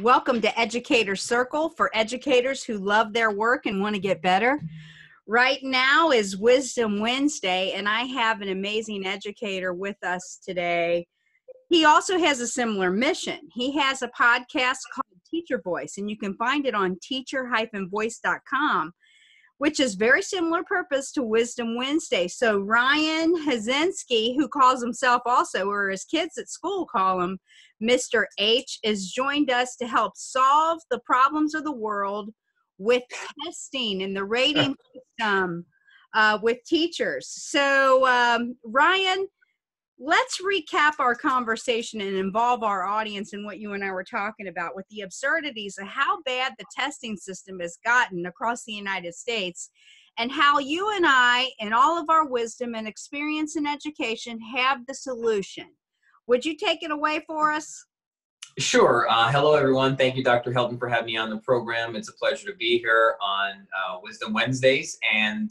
Welcome to Educators Circle for educators who love their work and want to get better. Right now is Wisdom Wednesday, and I have an amazing educator with us today. He also has a similar mission. He has a podcast called Teacher Voice, and you can find it on teacher-voice.com, which is very similar purpose to Wisdom Wednesday. So Ryan Haczinski, who calls himself also, or his kids at school call him, Mr. H, has joined us to help solve the problems of the world with testing and the rating system with teachers. So Ryan, let's recap our conversation and involve our audience in what you and I were talking about with the absurdities of how bad the testing system has gotten across the United States, and how you and I, in all of our wisdom and experience in education, have the solution. Would you take it away for us? Sure. Hello, everyone. Thank you, Dr. Helton, for having me on the program. It's a pleasure to be here on Wisdom Wednesdays. And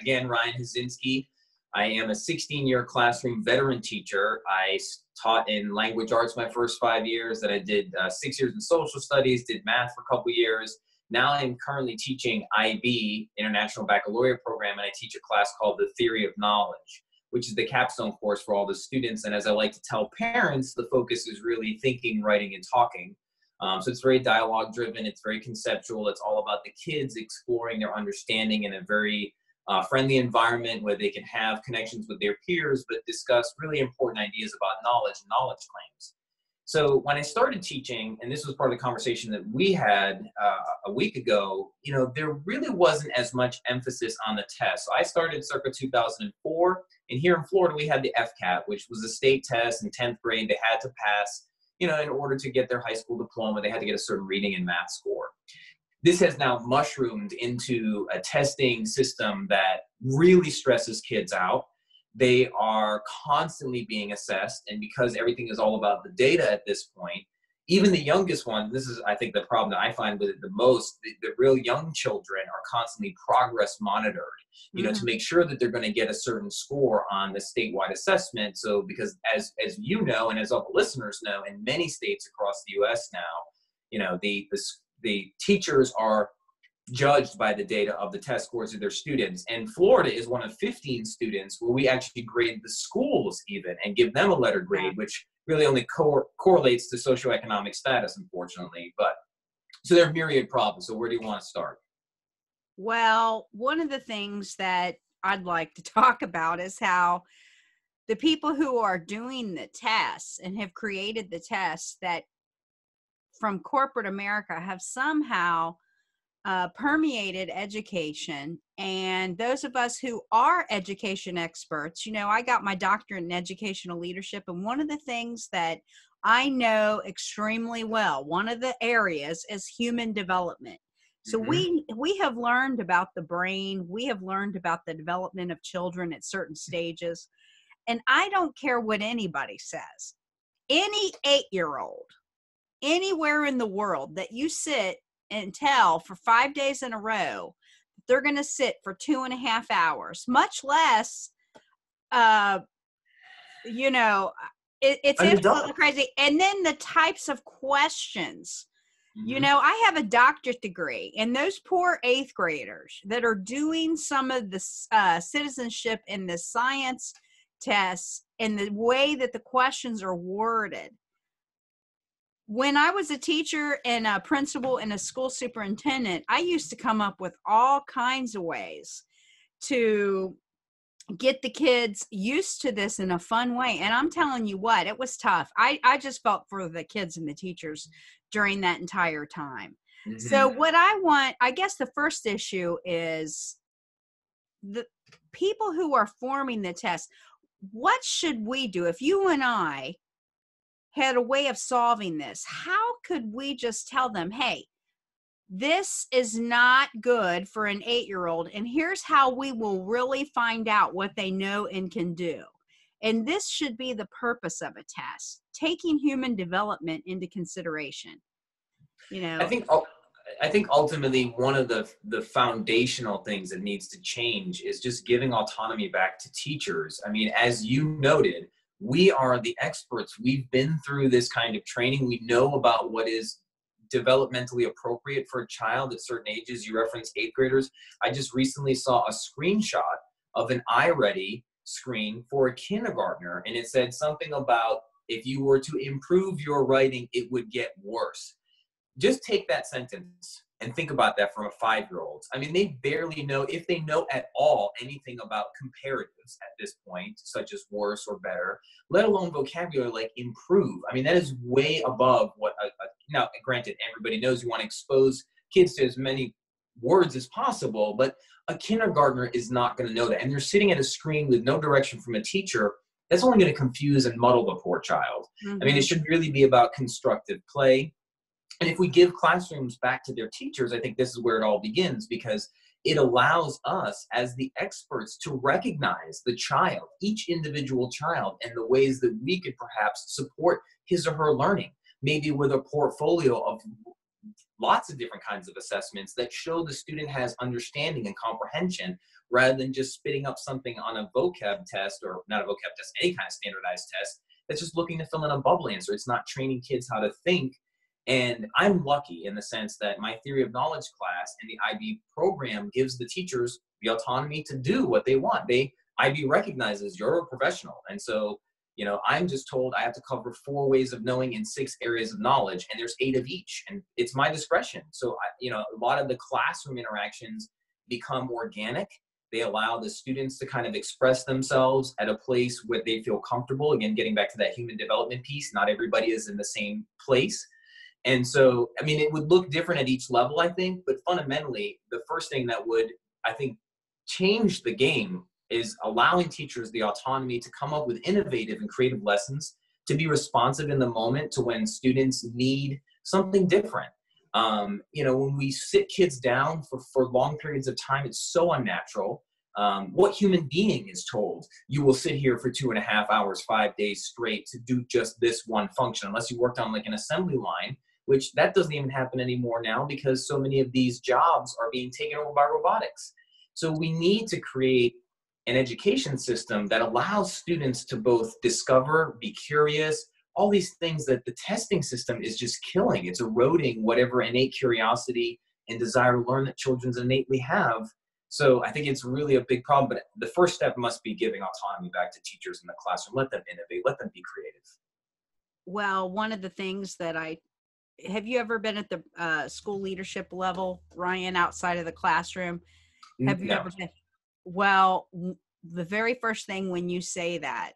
again, Ryan Haczinski. I am a 16-year classroom veteran teacher. I taught in language arts my first 5 years, then I did 6 years in social studies, did math for a couple years. Now I'm currently teaching IB, International Baccalaureate Program, and I teach a class called the Theory of Knowledge, which is the capstone course for all the students. And as I like to tell parents, the focus is really thinking, writing, and talking. So it's very dialogue-driven, it's very conceptual, it's all about the kids exploring their understanding in a very friendly environment where they can have connections with their peers, but discuss really important ideas about knowledge and knowledge claims. So when I started teaching, and this was part of the conversation that we had a week ago, you know, there really wasn't as much emphasis on the test. So I started circa 2004, and here in Florida, we had the FCAT, which was a state test in 10th grade. They had to pass, you know, in order to get their high school diploma, they had to get a certain reading and math score. This has now mushroomed into a testing system that really stresses kids out. They are constantly being assessed, and because everything is all about the data at this point, even the youngest one, this is, I think, the problem that I find with it the most, the real young children are constantly progress monitored, you know, to make sure that they're going to get a certain score on the statewide assessment. So because as you know, and as all the listeners know, in many states across the U.S. now, you know, the teachers are judged by the data of the test scores of their students. And Florida is one of 15 students where we actually grade the schools even and give them a letter grade, which really only correlates to socioeconomic status, unfortunately. But so there are myriad problems. So where do you want to start? Well, one of the things that I'd like to talk about is how the people who are doing the tests and have created the tests that from corporate America have somehow permeated education. And those of us who are education experts, you know, I got my doctorate in educational leadership. And one of the things that I know extremely well, one of the areas is human development. So we have learned about the brain. We have learned about the development of children at certain stages. And I don't care what anybody says, any 8-year-old anywhere in the world that you sit and tell for 5 days in a row, they're going to sit for 2.5 hours, much less, you know, it's absolutely crazy. And then the types of questions, you know, I have a doctorate degree, and those poor 8th graders that are doing some of the citizenship in the science tests and the way that the questions are worded. When I was a teacher and a principal and a school superintendent, I used to come up with all kinds of ways to get the kids used to this in a fun way. And I'm telling you what, it was tough. I just felt for the kids and the teachers during that entire time. So what I want, I guess the first issue is the people who are forming the test. What should we do? If you and I had a way of solving this, how could we just tell them, hey, this is not good for an 8-year-old, and here's how we will really find out what they know and can do. And this should be the purpose of a test, taking human development into consideration. You know, I think ultimately one of the foundational things that needs to change is just giving autonomy back to teachers. I mean, as you noted, we are the experts. We've been through this kind of training. We know about what is developmentally appropriate for a child at certain ages. You referenced eighth graders. I just recently saw a screenshot of an iReady screen for a kindergartner, and it said something about if you were to improve your writing, it would get worse. Just take that sentence and think about that from a 5-year-old. I mean, they barely know, if they know at all, anything about comparatives at this point, such as worse or better, let alone vocabulary like improve. I mean, that is way above what, now granted, everybody knows you want to expose kids to as many words as possible, but a kindergartner is not going to know that. And they're sitting at a screen with no direction from a teacher. That's only going to confuse and muddle the poor child. Mm-hmm. I mean, it should really be about constructive play. And if we give classrooms back to their teachers, I think this is where it all begins, because it allows us as the experts to recognize the child, each individual child, and the ways that we could perhaps support his or her learning, maybe with a portfolio of lots of different kinds of assessments that show the student has understanding and comprehension, rather than just spitting up something on a vocab test, or not a vocab test, any kind of standardized test, that's just looking to fill in a bubble answer. It's not training kids how to think. And I'm lucky in the sense that my Theory of Knowledge class and the IB program gives the teachers the autonomy to do what they want. IB recognizes you're a professional. And so, you know, I'm just told I have to cover 4 ways of knowing in 6 areas of knowledge, and there's 8 of each, and it's my discretion. So, a lot of the classroom interactions become organic. They allow the students to kind of express themselves at a place where they feel comfortable. Again, getting back to that human development piece, not everybody is in the same place. And so, I mean, it would look different at each level, I think, but fundamentally, the first thing that would, I think, change the game is allowing teachers the autonomy to come up with innovative and creative lessons, to be responsive in the moment to when students need something different. When we sit kids down for long periods of time, it's so unnatural. What human being is told, you will sit here for 2.5 hours, 5 days straight to do just this one function, unless you worked on like an assembly line, which that doesn't even happen anymore now because so many of these jobs are being taken over by robotics. So we need to create an education system that allows students to both discover, be curious, all these things that the testing system is just killing. It's eroding whatever innate curiosity and desire to learn that children innately have. So I think it's really a big problem, but the first step must be giving autonomy back to teachers in the classroom. Let them innovate, let them be creative. Well, one of the things that have you ever been at the school leadership level, Ryan, outside of the classroom? Have you ever been? Well, the very first thing when you say that,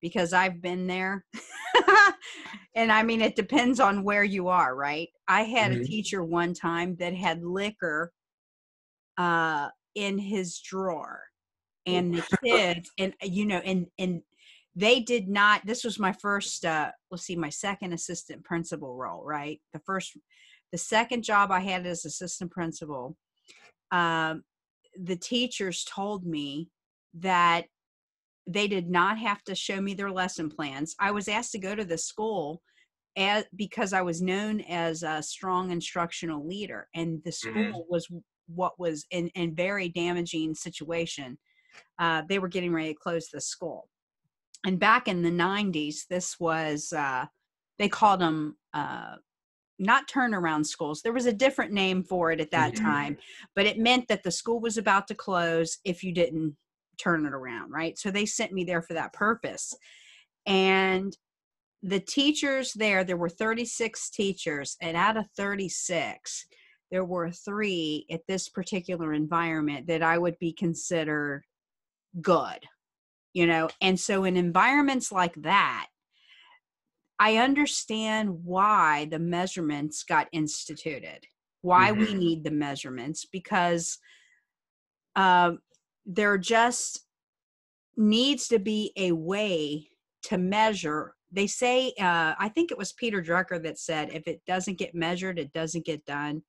because I've been there, and I mean, it depends on where you are, right? I had a teacher one time that had liquor in his drawer, and the kids, and they did not, this was my first, my second assistant principal role, right? The second job I had as assistant principal, the teachers told me that they did not have to show me their lesson plans. I was asked to go to the school because I was known as a strong instructional leader, and the school was what was in very damaging situation. They were getting ready to close the school. And back in the 90s, this was, they called them not turnaround schools. There was a different name for it at that time, but it meant that the school was about to close if you didn't turn it around, right? So they sent me there for that purpose. And the teachers there were 36 teachers, and out of 36, there were 3 at this particular environment that I would be considered good, And so in environments like that, I understand why the measurements got instituted, why we need the measurements, because there just needs to be a way to measure. They say, I think it was Peter Drucker that said, if it doesn't get measured, it doesn't get done.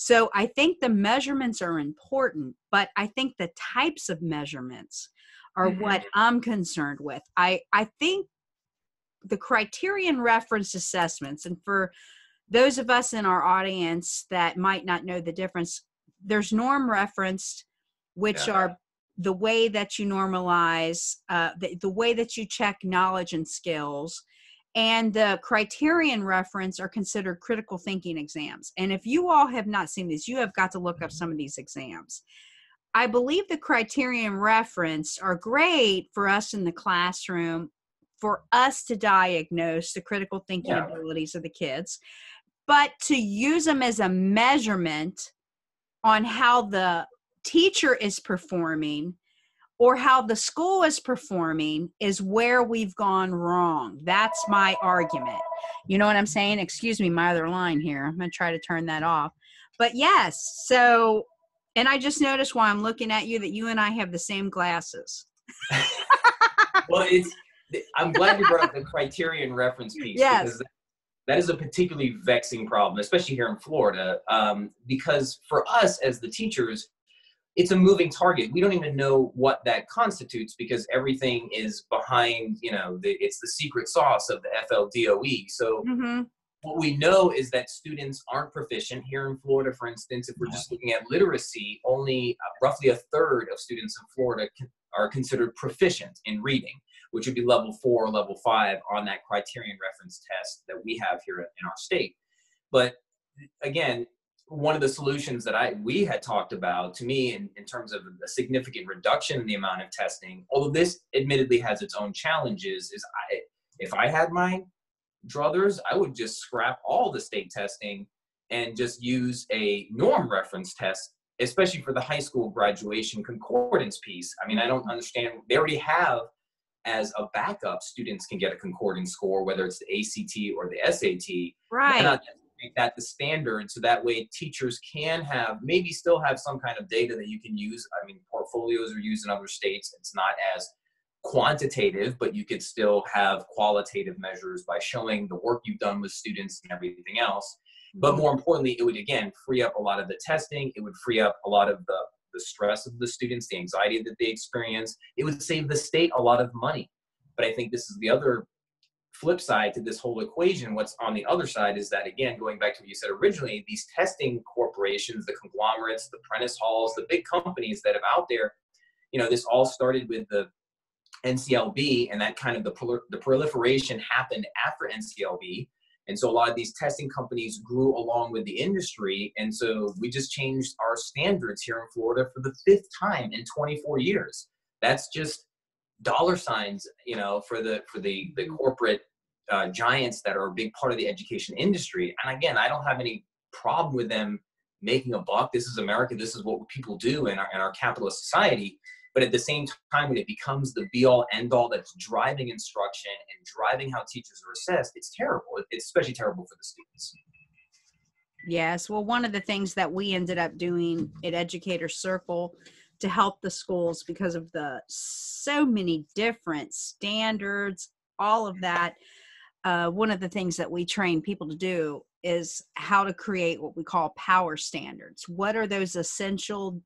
So I think the measurements are important, but I think the types of measurements are what I'm concerned with. I think the criterion reference assessments, and for those of us in our audience that might not know the difference, there's norm referenced, which are the way that you normalize, the way that you check knowledge and skills. and the criterion reference are considered critical thinking exams. And if you all have not seen these, you have got to look up some of these exams. I believe the criterion reference are great for us in the classroom, for us to diagnose the critical thinking abilities of the kids, but to use them as a measurement on how the teacher is performing or how the school is performing is where we've gone wrong. That's my argument. You know what I'm saying? Excuse me, my other line here. I'm going to try to turn that off. But yes, so, and I just noticed while I'm looking at you that you and I have the same glasses. Well, I'm glad you brought up the criterion reference piece. Yes. Because that is a particularly vexing problem, especially here in Florida, because for us as the teachers, it's a moving target. We don't even know what that constitutes because everything is behind, you know, it's the secret sauce of the FLDOE. So what we know is that students aren't proficient. Here in Florida, for instance, if we're just looking at literacy, only roughly a third of students in Florida are considered proficient in reading, which would be level 4 or level 5 on that criterion reference test that we have here in our state. But again, one of the solutions that we had talked about, to me, in terms of a significant reduction in the amount of testing, although this admittedly has its own challenges, is if I had my druthers, I would just scrap all the state testing and just use a norm reference test, especially for the high school graduation concordance piece. I mean, I don't understand. They already have, as a backup, students can get a concordance score, whether it's the ACT or the SAT. Right. And make that the standard, so that way teachers can have, maybe still have some kind of data that you can use. I mean, portfolios are used in other states. It's not as quantitative, but you could still have qualitative measures by showing the work you've done with students and everything else. But more importantly, it would, again, free up a lot of the testing. It would free up a lot of the stress of the students, the anxiety that they experience. It would save the state a lot of money. But I think this is the other flip side to this whole equation. What's on the other side is that, again, going back to what you said originally, these testing corporations, the conglomerates, the Prentice Halls, the big companies that are out there, you know, this all started with the NCLB, and that kind of the proliferation happened after NCLB. And so a lot of these testing companies grew along with the industry. And so we just changed our standards here in Florida for the 5th time in 24 years. That's just dollar signs, you know, for the corporate giants that are a big part of the education industry. And again, I don't have any problem with them making a buck. This is America. This is what people do in our capitalist society. But at the same time, when it becomes the be-all, end-all that's driving instruction and driving how teachers are assessed, it's terrible. It's especially terrible for the students. Yes. Well, one of the things that we ended up doing at Educators Circle to help the schools, because of the so many different standards, all of that, one of the things that we train people to do is how to create what we call power standards. What are those essential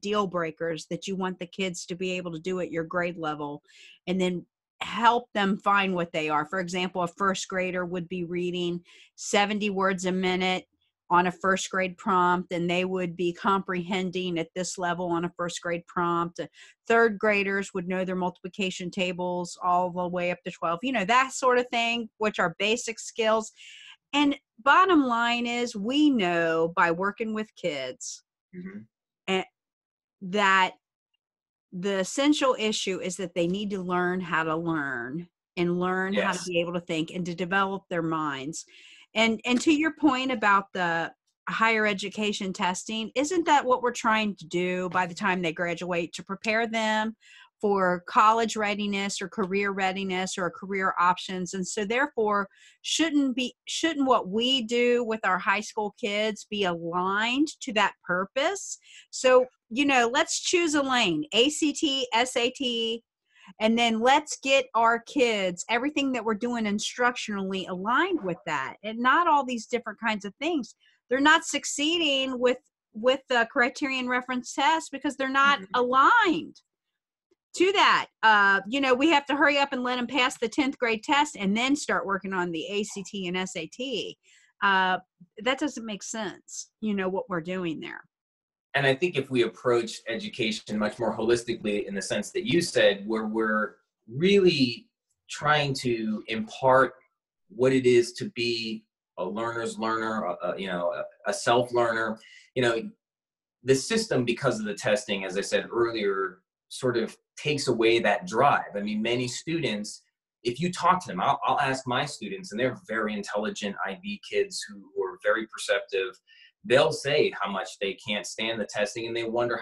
deal breakers that you want the kids to be able to do at your grade level, and then help them find what they are. For example, a first grader would be reading 70 words a minute on a first grade prompt, and they would be comprehending at this level on a first grade prompt. Third graders would know their multiplication tables all the way up to 12, you know, that sort of thing, which are basic skills. And bottom line is, we know by working with kids that the essential issue is that they need to learn how to learn and learn how to be able to think and to develop their minds. And to your point about the higher education testing, isn't that what we're trying to do by the time they graduate, to prepare them for college readiness or career readiness or career options? And so therefore, shouldn't what we do with our high school kids be aligned to that purpose? So, you know, let's choose a lane, ACT, SAT, and then let's get our kids, everything that we're doing instructionally, aligned with that, and not all these different kinds of things. They're not succeeding with the criterion reference test because they're not aligned to that. You know, we have to hurry up and let them pass the 10th grade test and then start working on the ACT and SAT. That doesn't make sense, you know, what we're doing there. And I think if we approach education much more holistically, in the sense that you said, where we're really trying to impart what it is to be a learner's learner, a self-learner. You know, the system, because of the testing, as I said earlier, sort of takes away that drive. I mean, many students, if you talk to them, I'll ask my students, and they're very intelligent IB kids who are very perceptive. They'll say how much they can't stand the testing, and they wonder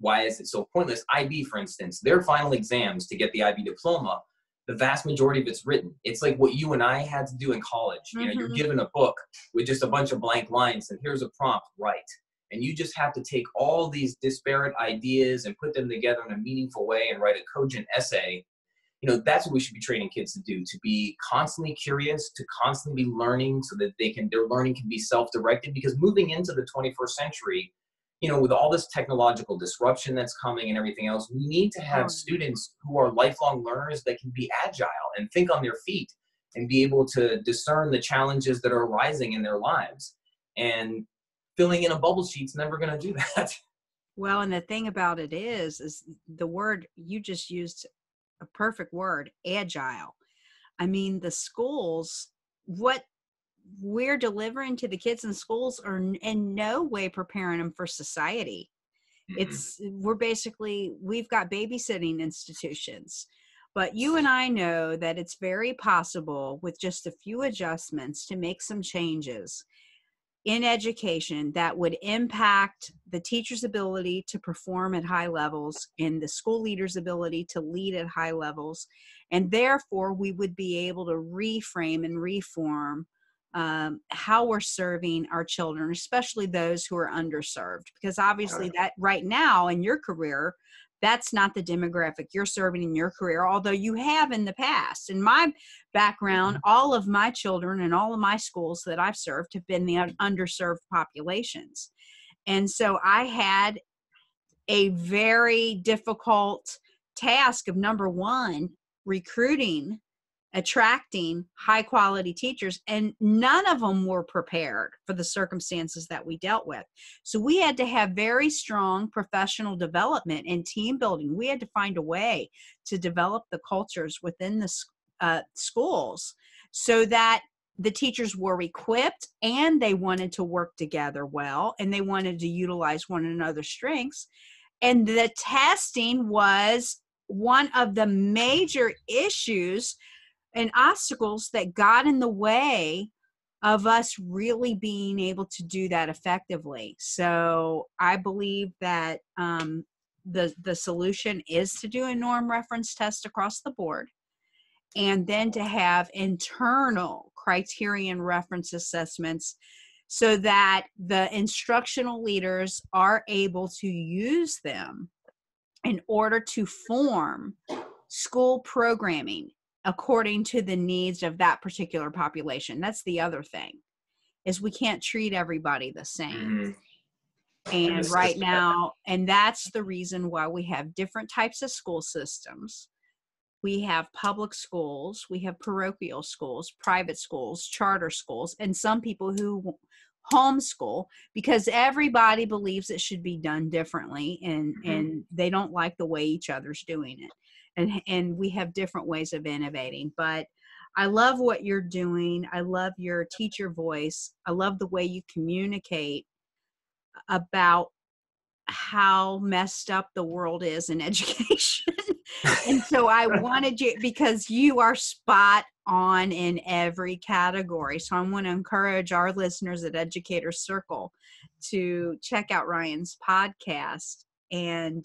why is it so pointless. IB, for instance, their final exams to get the IB diploma, the vast majority of it's written. It's like what you and I had to do in college. Mm-hmm. You know, you're given a book with just a bunch of blank lines, and here's a prompt, write. And you just have to take all these disparate ideas and put them together in a meaningful way and write a cogent essay. You know, that's what we should be training kids to do, to be constantly curious, to constantly be learning so that their learning can be self-directed. Because moving into the 21st century, you know, with all this technological disruption that's coming and everything else, we need to have students who are lifelong learners that can be agile and think on their feet and be able to discern the challenges that are arising in their lives. And filling in a bubble sheet's never going to do that. Well, and the thing about it is the word you just used, a perfect word, agile. I mean, the schools, what we're delivering to the kids in schools are in no way preparing them for society. Mm-hmm. We've got babysitting institutions, but you and I know that it's very possible with just a few adjustments to make some changes in education that would impact the teacher's ability to perform at high levels and the school leader's ability to lead at high levels. And therefore, we would be able to reframe and reform how we're serving our children, especially those who are underserved. Because obviously that right now in your career, that's not the demographic you're serving in your career, although you have in the past. In my background, all of my children and all of my schools that I've served have been the underserved populations. And so I had a very difficult task of, number one, recruiting, attracting high quality teachers, and none of them were prepared for the circumstances that we dealt with. So we had to have very strong professional development and team building. We had to find a way to develop the cultures within the schools so that the teachers were equipped and they wanted to work together well, and they wanted to utilize one another's strengths. And the testing was one of the major issues and obstacles that got in the way of us really being able to do that effectively. So I believe that the solution is to do a norm reference test across the board, and then to have internal criterion reference assessments so that the instructional leaders are able to use them in order to form school programming according to the needs of that particular population. That's the other thing, is we can't treat everybody the same. Mm-hmm. And right now, and that's the reason why we have different types of school systems. We have public schools, we have parochial schools, private schools, charter schools, and some people who homeschool because everybody believes it should be done differently, and, mm-hmm. and they don't like the way each other's doing it. And we have different ways of innovating. But I love what you're doing. I love your teacher voice. I love the way you communicate about how messed up the world is in education. And so I wanted you, because you are spot on in every category. So I want to encourage our listeners at Educators Circle to check out Ryan's podcast. And,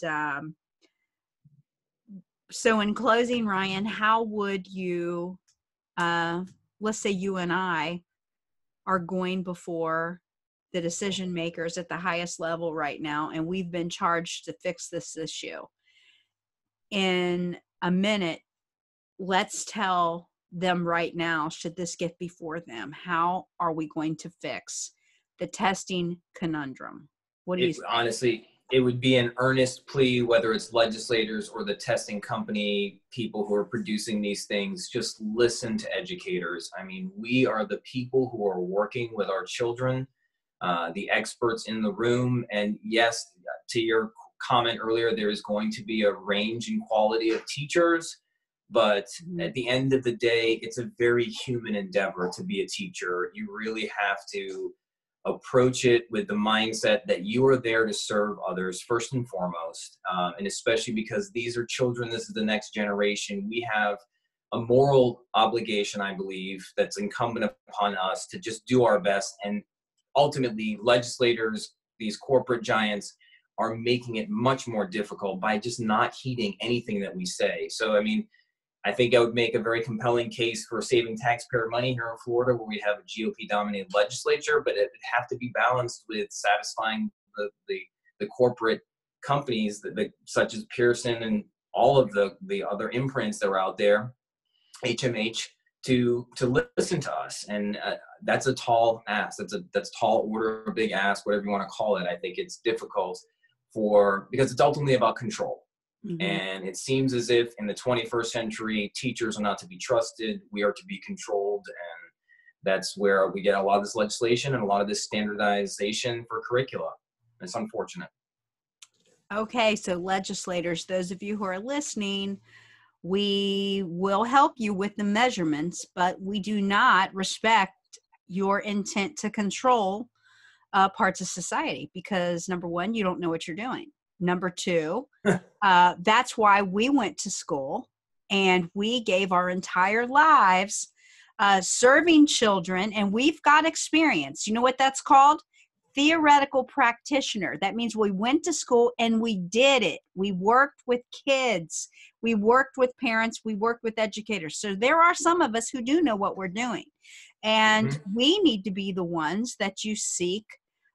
so in closing, Ryan, how would you, let's say you and I are going before the decision makers at the highest level right now, and we've been charged to fix this issue. In a minute, let's tell them right now, should this get before them, how are we going to fix the testing conundrum? What do you think? Honestly, it would be an earnest plea, whether it's legislators or the testing company, people who are producing these things, just listen to educators. I mean, we are the people who are working with our children, the experts in the room. And yes, to your comment earlier, there is going to be a range in quality of teachers. But at the end of the day, it's a very human endeavor to be a teacher. You really have to approach it with the mindset that you are there to serve others first and foremost. And especially because these are children, this is the next generation. We have a moral obligation, I believe, that's incumbent upon us to just do our best. And ultimately, legislators, these corporate giants, are making it much more difficult by just not heeding anything that we say. So, I mean, I think I would make a very compelling case for saving taxpayer money here in Florida, where we have a GOP-dominated legislature, but it would have to be balanced with satisfying the corporate companies, such as Pearson and all of the other imprints that are out there, HMH, to listen to us. And that's a tall ask. That's tall order, a big ask, whatever you want to call it. I think it's difficult because it's ultimately about control. Mm-hmm. And it seems as if in the 21st century, teachers are not to be trusted. We are to be controlled. And that's where we get a lot of this legislation and a lot of this standardization for curricula. It's unfortunate. Okay, so legislators, those of you who are listening, we will help you with the measurements, but we do not respect your intent to control parts of society because, number one, you don't know what you're doing. Number two, that's why we went to school and we gave our entire lives serving children, and we've got experience. You know what that's called? Theoretical practitioner. That means we went to school and we did it. We worked with kids. We worked with parents. We worked with educators. So there are some of us who do know what we're doing, and we need to be the ones that you seek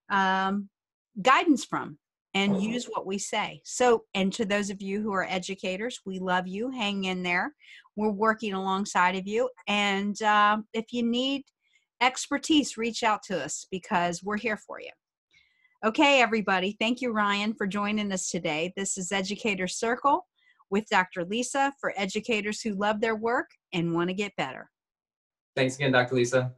guidance from. And use what we say. So, and to those of you who are educators, we love you. Hang in there. We're working alongside of you. And if you need expertise, reach out to us because we're here for you. Okay, everybody. Thank you, Ryan, for joining us today. This is Educator Circle with Dr. Lisa for educators who love their work and want to get better. Thanks again, Dr. Lisa.